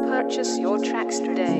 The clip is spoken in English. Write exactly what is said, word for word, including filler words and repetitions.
Purchase your tracks today.